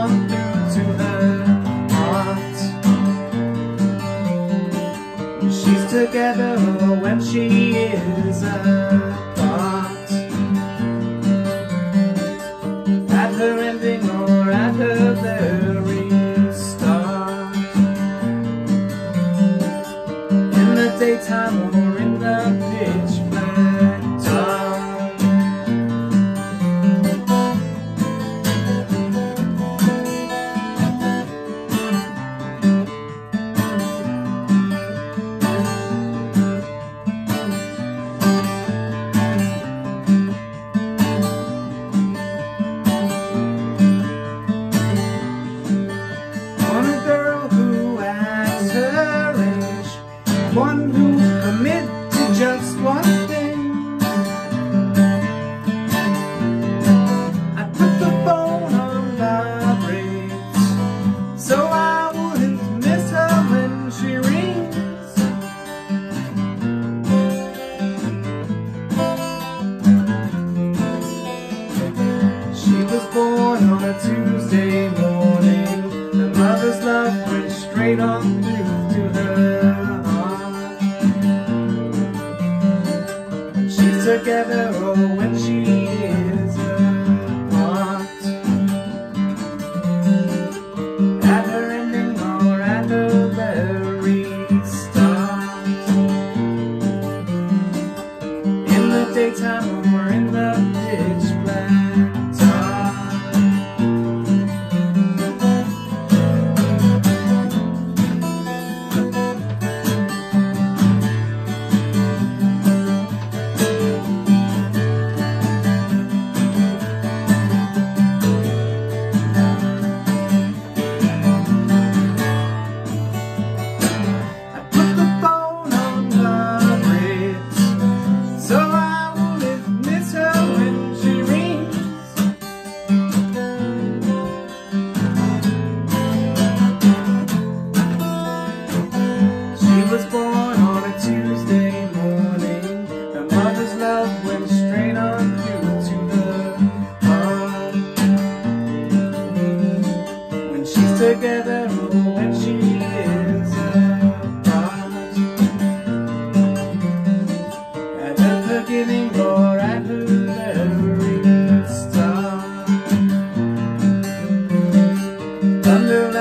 come to her heart. She's together when she is apart. At her ending or at her very start. In the daytime or in the pitch black dark. One who commit to just one thing. I put the phone on vibrate so I wouldn't miss her when she rings. She was born on a Tuesday morning. Her mother's love went straight on through to her. Together or when she is apart. At her ending or at her very start. In the daytime or in the pitch black went straight on through to the heart. When she's together or when she is apart. At her beginning or at her very start. Thunder.